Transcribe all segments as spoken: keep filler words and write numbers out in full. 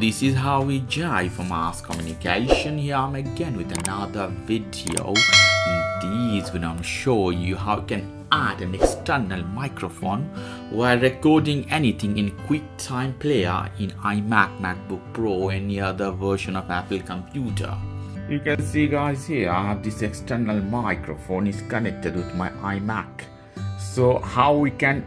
this is how we jive from Aires Communication. Here I'm again with another video. In this video I'm show you how you can add an external microphone while recording anything in QuickTime Player in iMac, MacBook Pro or any other version of Apple computer. You can see guys, here I have this external microphone is connected with my iMac. So how we can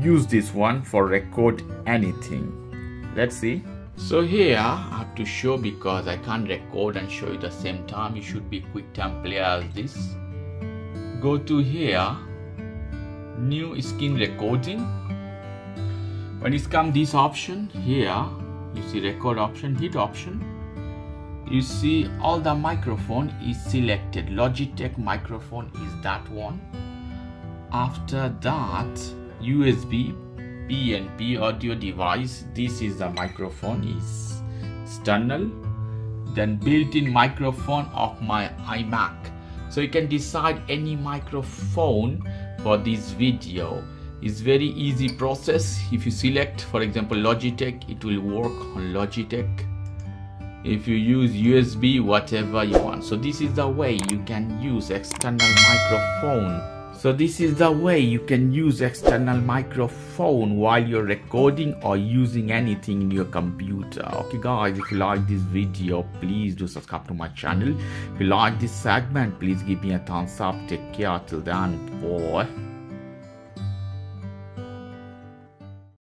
use this one for record anything? Let's see. So here I have to show, because I can't record and show you at the same time. It should be QuickTime Player as this. Go to here, new screen recording. When it's come this option here, you see record option, hit option. You see all the microphone is selected. Logitech microphone is that one. After that, U S B P N P audio device, this is the microphone is external, then built-in microphone of my iMac. So you can decide any microphone for this video. It's very easy process. If you select, for example, Logitech, it will work on Logitech. If you use U S B, whatever you want. So this is the way you can use external microphone. So this is the way you can use external microphone while you're recording or using anything in your computer. Okay guys, if you like this video, please do subscribe to my channel. If you like this segment, please give me a thumbs up. Take care till then. Bye.